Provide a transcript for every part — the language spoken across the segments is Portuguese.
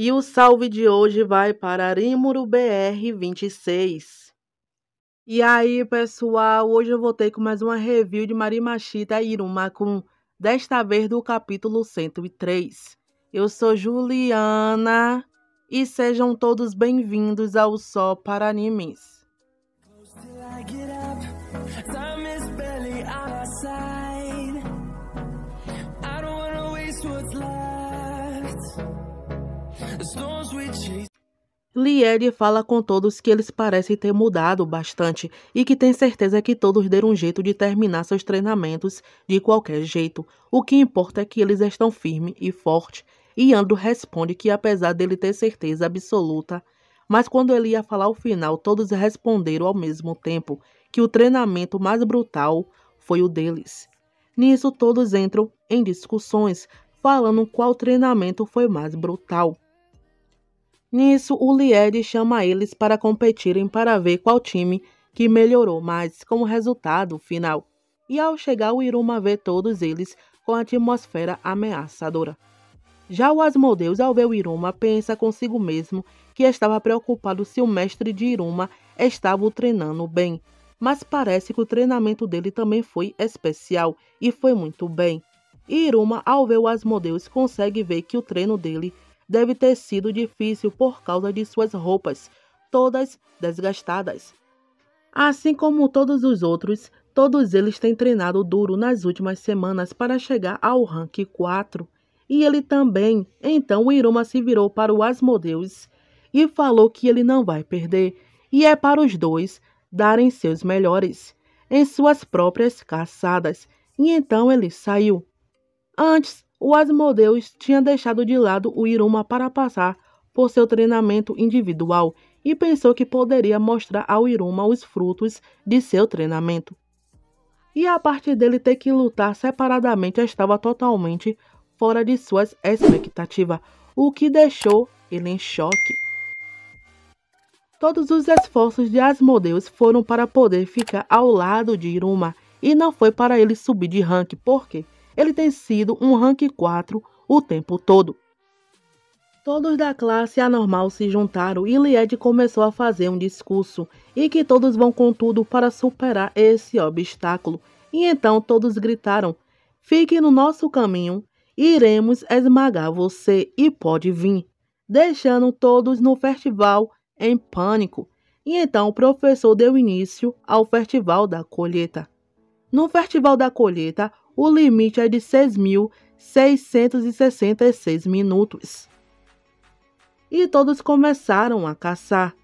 E o salve de hoje vai para Rimuro BR26. E aí, pessoal, hoje eu voltei com mais uma review de Marimashita Iruma, desta vez do capítulo 103. Eu sou Juliana e sejam todos bem-vindos ao Só para Animes. Lied fala com todos que eles parecem ter mudado bastante e que tem certeza que todos deram um jeito de terminar seus treinamentos de qualquer jeito. O que importa é que eles estão firmes e fortes. E Ando responde que apesar dele ter certeza absoluta, mas quando ele ia falar o final, todos responderam ao mesmo tempo que o treinamento mais brutal foi o deles. Nisso todos entram em discussões, falando qual treinamento foi mais brutal. Nisso, o Lied chama eles para competirem para ver qual time que melhorou mais como resultado final. E ao chegar, o Iruma vê todos eles com a atmosfera ameaçadora. Já o Asmodeus, ao ver o Iruma, pensa consigo mesmo que estava preocupado se o mestre de Iruma estava o treinando bem. Mas parece que o treinamento dele também foi especial e foi muito bem. E Iruma, ao ver o Asmodeus, consegue ver que o treino dele deve ter sido difícil por causa de suas roupas, todas desgastadas. Assim como todos os outros, todos eles têm treinado duro nas últimas semanas para chegar ao rank 4. E ele também. Então o Iruma se virou para o Asmodeus e falou que ele não vai perder. E é para os dois darem seus melhores em suas próprias caçadas. E então ele saiu. Antes, o Asmodeus tinha deixado de lado o Iruma para passar por seu treinamento individual e pensou que poderia mostrar ao Iruma os frutos de seu treinamento. E a parte dele ter que lutar separadamente estava totalmente fora de suas expectativas, o que deixou ele em choque. Todos os esforços de Asmodeus foram para poder ficar ao lado de Iruma e não foi para ele subir de rank, porque ele tem sido um rank 4 o tempo todo. Todos da classe anormal se juntaram e Lied começou a fazer um discurso e que todos vão com tudo para superar esse obstáculo. E então todos gritaram: "Fique no nosso caminho, iremos esmagar você e pode vir", deixando todos no festival em pânico. E então o professor deu início ao Festival da Colheita. No Festival da Colheita, o limite é de 6.666 minutos. E todos começaram a caçar.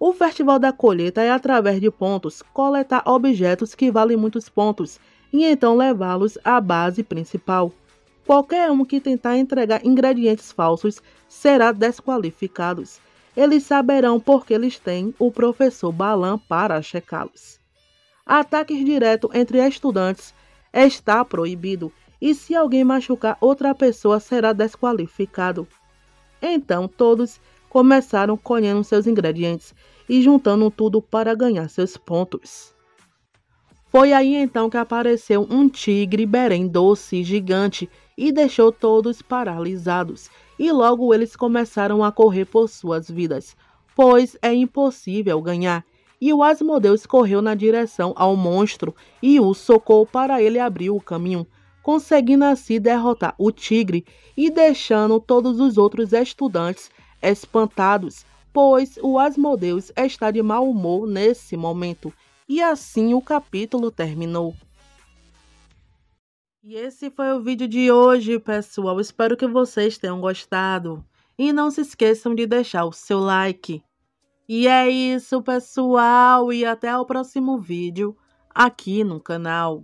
O Festival da Colheita é através de pontos, coletar objetos que valem muitos pontos e então levá-los à base principal. Qualquer um que tentar entregar ingredientes falsos será desqualificado. Eles saberão porque eles têm o professor Balan para checá-los. Ataques diretos entre estudantes está proibido, e se alguém machucar outra pessoa será desqualificado. Então todos começaram colhendo seus ingredientes e juntando tudo para ganhar seus pontos. Foi aí então que apareceu um tigre berém doce gigante e deixou todos paralisados, e logo eles começaram a correr por suas vidas, pois é impossível ganhar. E o Asmodeus correu na direção ao monstro e o socou para ele abrir o caminho, conseguindo assim derrotar o tigre e deixando todos os outros estudantes espantados, pois o Asmodeus está de mau humor nesse momento. E assim o capítulo terminou. E esse foi o vídeo de hoje, pessoal. Espero que vocês tenham gostado. E não se esqueçam de deixar o seu like. E é isso, pessoal, e até o próximo vídeo aqui no canal.